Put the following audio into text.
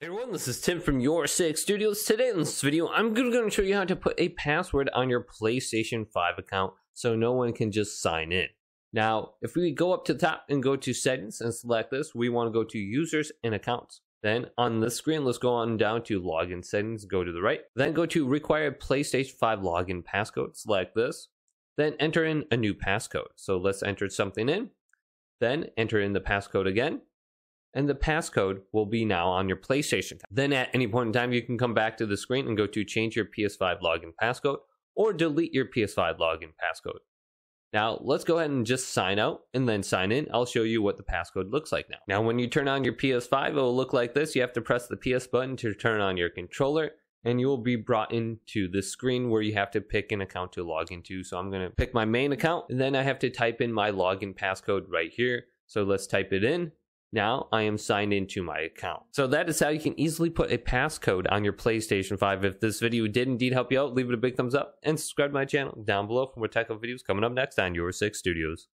Hey everyone, this is Tim from Your Six Studios. Today in this video, I'm going to show you how to put a password on your PlayStation 5 account so no one can just sign in. Now, if we go up to the top and go to settings and select this, we want to go to users and accounts. Then on this screen, let's go on down to login settings, go to the right. Then go to required PlayStation 5 login passcode, select this. Then enter in a new passcode. So let's enter something in. Then enter in the passcode again. And the passcode will be now on your PlayStation account. Then at any point in time, you can come back to the screen and go to change your PS5 login passcode or delete your PS5 login passcode. Now let's go ahead and just sign out and then sign in. I'll show you what the passcode looks like now. Now when you turn on your PS5, it will look like this. You have to press the PS button to turn on your controller and you will be brought into this screen where you have to pick an account to log into. So I'm gonna pick my main account and then I have to type in my login passcode right here. So let's type it in. Now I am signed into my account. So that is how you can easily put a passcode on your PlayStation 5. If this video did indeed help you out, leave it a big thumbs up and subscribe to my channel down below for more tech videos coming up next on Your Six Studios.